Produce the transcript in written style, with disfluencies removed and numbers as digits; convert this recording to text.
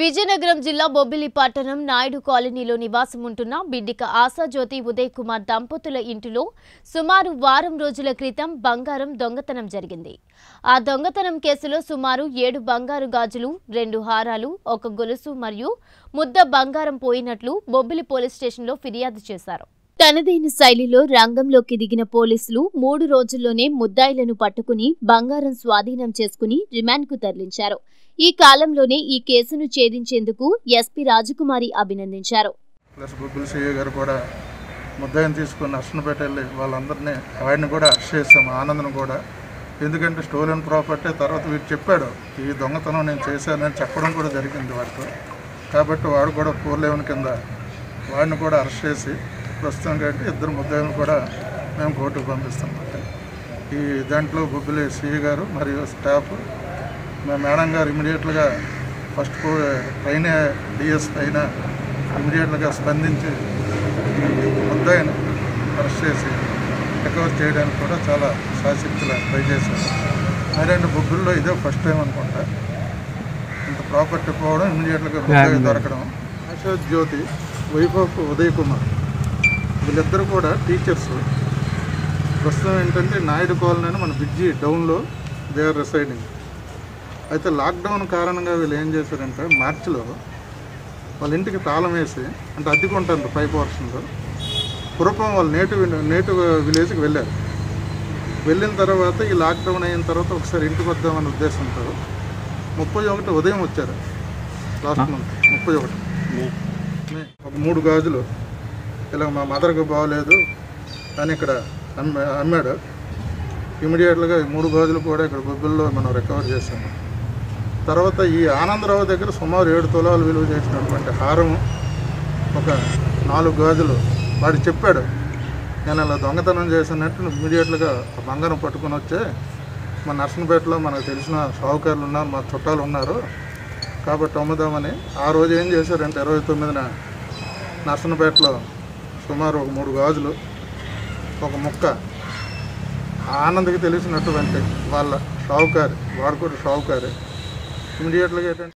విజయనగరం జిల్లా బొబ్బిలి పట్టణం నాయుడు కాలనీలో నివాసం ఉంటున్న బిడ్డిక ఆశాజ్యోతి ఉదయ్ కుమార్ దంపతుల ఇంటిలో సుమారు వారం రోజుల క్రితం బంగారం దొంగతనం జరిగింది। ఆ దొంగతనం కేసులో సుమారు 7 బంగారు గాజులు, 2 హారాలు, 1 గొలుసు మరియు ముద్ద బంగారం పోయినట్లు బొబ్బిలి పోలీస్ స్టేషన్లో ఫిర్యాదు చేశారు। తనదైన శైలిలో రంగంలోకి దిగిన పోలీసులు 3 రోజుల్లోనే ముద్దాయిలను పట్టుకుని బంగారం స్వాధీనం చేసుకుని రిమాండ్కు తరలించారు। ఈ కాలంలోనే ఈ కేసును ఛేదించేందుకు ఎస్పీ రాజకుమారి అభినందించారు। స్టోలెన్ ప్రాపర్టీ తర్వాత వీడు చెప్పాడు, ఈ దొంగతనం నేను చేశానని చెప్పడం కూడా జరిగింది వాడితో। కాబట్టి వాడు కూడా 411 కింద వాడిని కూడా అరెస్ట్ చేసి ప్రస్తుతం కాబట్టి 2 ముద్దాయిలను కూడా మేము కోర్టుకు పంపిస్తున్నాం। ఈ దాంట్లో బొబ్బిలి సిఐ గారు మరియు స్టాఫ్, మా మేడం గారు ఇమీడియట్గా ఫస్ట్ పైన డిఎస్ పైన ఇమీడియట్గా స్పందించి ముద్దాయిని అరెస్ట్ చేసి రికవర్ చేయడానికి కూడా చాలా సాశక్తిగా ట్రై చేశారు। అదేంటే బొబ్బిలిలో ఇదే ఫస్ట్ టైం అనుకుంటా ఇంత ప్రాపర్టీ పోవడం, ఇమీడియట్గా ముద్దాయి దొరకడం। ఆశాజ్యోతి వైఫ్ ఆఫ్ ఉదయ్ కుమార్ వీళ్ళిద్దరు కూడా టీచర్స్। ప్రస్తుతం ఏంటంటే నాయుడు కాలనీ మన బిడ్జి డౌన్లో దే ఆర్ రెసైడింగ్। అయితే లాక్డౌన్ కారణంగా వీళ్ళు ఏం చేశారంటే మార్చిలో వాళ్ళ ఇంటికి తాళం వేసి, అంటే అద్దెకుంటారు 5% పూర్వం వాళ్ళ నేటివ్ విలేజ్కి వెళ్ళారు। వెళ్ళిన తర్వాత ఈ లాక్డౌన్ అయిన తర్వాత ఒకసారి ఇంటికి వద్దామని ఉద్దేశంతో 31 ఉదయం వచ్చారు లాస్ట్ మంత్ 31 ఒక 3 గాజులు ఇలా మా మదర్కి బాగలేదు అని ఇక్కడ అమ్మాడు। ఇమీడియట్గా 3 గాజులు కూడా ఇక్కడ బొబ్బిలిలో మనం రికవర్ చేసాము। తర్వాత ఈ ఆనందరావు దగ్గర సుమారు 7 తులాలు విలువ చేసినటువంటి హారం ఒక 4 గాజులు వాడు చెప్పాడు, నేను ఇలా దొంగతనం చేసినట్టు ఇమీడియట్గా బంగారం పట్టుకుని వచ్చే మా నర్సంపేటలో మనకు తెలిసిన షావుకారులు ఉన్నారు, మా చుట్టాలు ఉన్నారు కాబట్టి అమ్ముదామని ఆ రోజు ఏం చేశారంటే 29న నర్సంపేటలో సుమారు ఒక 3 గాజులు, ఒక ముక్క ఆనందకి తెలిసినటువంటి వాళ్ళ షావుకారి, వాడు కూడా షావుకారి ఇమీడియట్గా